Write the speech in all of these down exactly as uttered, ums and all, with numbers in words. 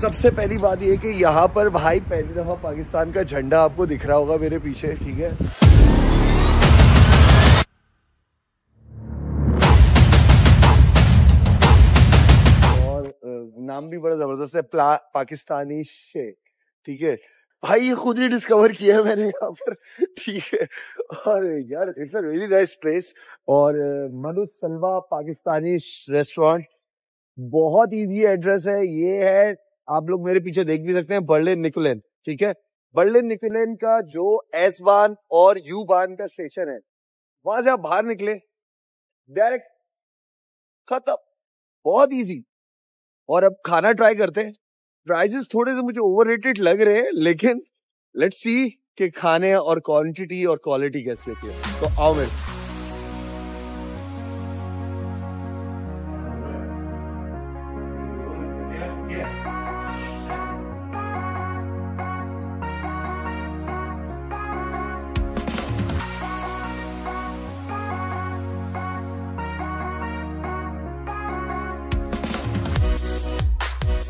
सबसे पहली बात ये कि यहाँ पर भाई पहली दफ़ा पाकिस्तान का झंडा आपको दिख रहा होगा मेरे पीछे, ठीक है। और नाम भी बड़ा ज़बरदस्त है, पाकिस्तानी शेख, ठीक है भाई, ये खुद ही डिस्कवर किया है मैंने यहाँ पर, ठीक है। और यार it's a really nice place. और मन्नो सलवा पाकिस्तानी रेस्टोरेंट, बहुत इजी एड्रेस है, ये है, आप लोग मेरे पीछे देख भी सकते हैं, बर्ले निकोलेन, ठीक है। बर्ले निकोलेन का जो एस बान और यू बान का स्टेशन है, वहां से आप बाहर निकले डायरेक्ट खत्म, बहुत इजी। और अब खाना ट्राई करते हैं। प्राइसेस थोड़े से मुझे ओवररेटेड लग रहे हैं, लेकिन लेट्स सी कि खाने और क्वांटिटी और क्वालिटी कैसी होती है। तो आओ मेरे,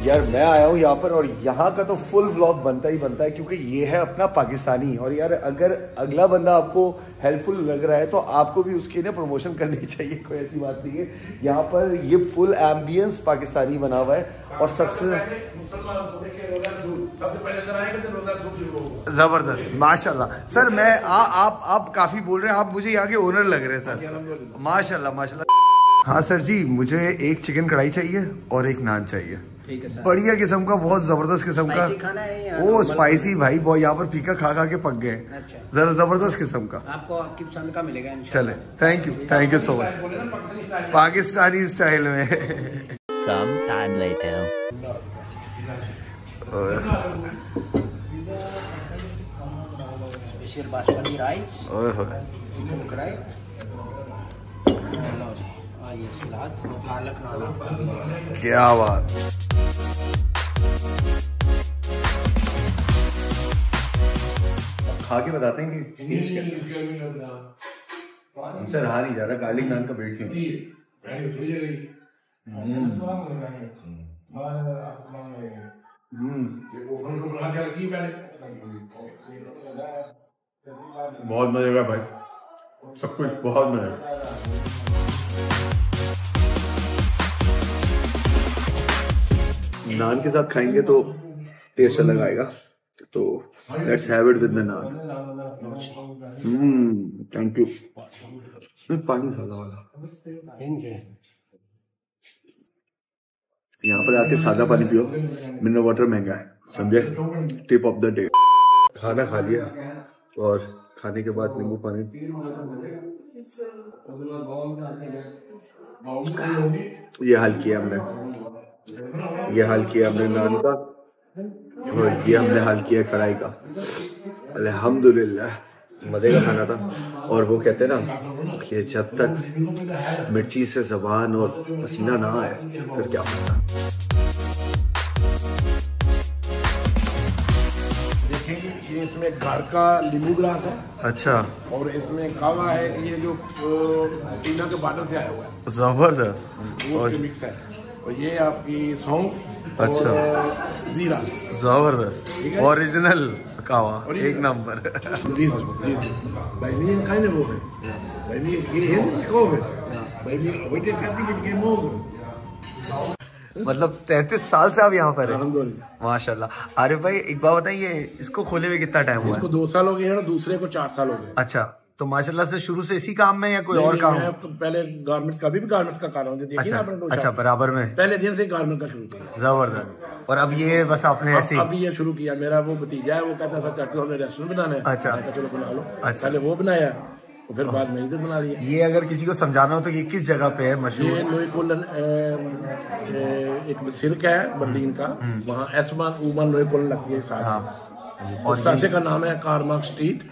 यार मैं आया हूँ यहाँ पर और यहाँ का तो फुल व्लॉग बनता ही बनता है, क्योंकि ये है अपना पाकिस्तानी। और यार अगर अगला बंदा आपको हेल्पफुल लग रहा है तो आपको भी उसके लिए प्रमोशन करनी चाहिए, कोई ऐसी बात नहीं है। यहाँ पर ये फुल एम्बियंस पाकिस्तानी बना हुआ है और सबसे ज़बरदस्त माशाल्लाह। सर मैं आ, आप आप काफ़ी बोल रहे हैं, आप मुझे यहाँ के ओनर लग रहे हैं सर, माशाल्लाह माशाल्लाह। हाँ सर जी, मुझे एक चिकन कढ़ाई चाहिए और एक नान चाहिए, बढ़िया किस्म का, बहुत जबरदस्त किस्म का खाना है। ओ स्पाइसी भाई, बहुत यहाँ पर फीका खा खा के पक गए, जरा जबरदस्त किस्म का। आपको आपकी पसंद का मिलेगा इंशाल्लाह। चले, thank you thank you so much. Pakistani style में सम टाइम लेते, क्या बात। खा के बताते हैं कि हमसे रहा नहीं जा रहा, गार्लिक नान का वेट बहुत मजा आएगा भाई, सब कुछ बहुत मजा। नान के साथ खाएंगे तो टेस्ट अलग आएगा, तो let's have it with the naan. Hmm thank you. पानी सादा वाला यहाँ पर आके सादा पानी पियो, मिनरल वाटर महंगा है, समझे। टिप ऑफ द डे, खाना खा लिया और खाने के बाद नींबू पानी। ये हाल किया हमने, ये हाल किया हमने नान का, और ये हमने हाल किया कढ़ाई का। अल्हम्दुलिल्लाह मजे का खाना था। और वो कहते हैं ना कि जब तक मिर्ची से जबान और पसीना ना आए फिर क्या होता। देखेंगे ये इसमें घर का नींबू ग्रास है, अच्छा, और इसमें कावा है, ये जो चीना के बॉर्डर से आया हुआ है, जबरदस्त, और मिक्स है, ये आपकी सौंफ, अच्छा, जीरा, जबरदस्त, ओरिजिनल कावा, एक नंबर। मतलब तैंतीस साल से आप यहाँ पर हैं, माशाल्लाह। अरे भाई एक बात बताइए, इसको खोले हुए कितना टाइम हुआ है? इसको दो साल हो गए हैं, दूसरे को चार साल हो गए। अच्छा, तो माशाल्लाह से शुरू से इसी काम में या कोई और काम? मैं पहले गारमेंट्स का भी गारमेंट्स का काम, अच्छा, अच्छा, बराबर में पहले दिन से गारमेंट का शुरू किया, जबरदस्त। और अब ये बस आपने ऐसे ही अभी ये शुरू किया। मेरा वो भतीजा है, वो कहता था चाचू हमें रेस्टोरेंट बनाना है, अच्छा चलो बना लो, अच्छा पहले वो बनाया, फिर बाद में इधर बना लिया। ये अगर किसी को समझाना हो तो ये किस जगह पे है मशहूर? एक सिरक है बर्लिन का, वहाँ एसमान उमन लोहे कोलन लगती है साथ। और सासे का नाम है Karl Marx street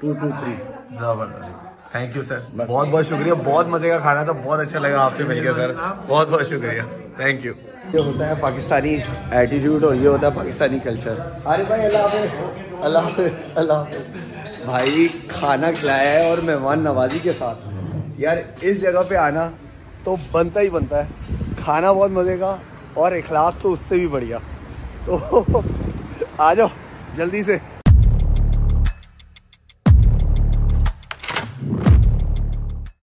two two three. जबरदस्त, थैंक यू सर, बहुत बहुत शुक्रिया, बहुत मजे का खाना था, बहुत अच्छा लगा आपसे मिलकर सर, बहुत बहुत शुक्रिया, थैंक यू। ये होता है पाकिस्तानी एटीट्यूड और ये होता है पाकिस्तानी कल्चर। अरे भाई अल्लाह हाफ़िज़ अल्लाह हाफ़िज़ अल्लाह हाफ़िज़। भाई खाना खिलाया है और मेहमान नवाजी के साथ, यार इस जगह पर आना तो बनता ही बनता है। खाना बहुत मजे का और इखलाक तो उससे भी बढ़िया, तो आ जाओ जल्दी से।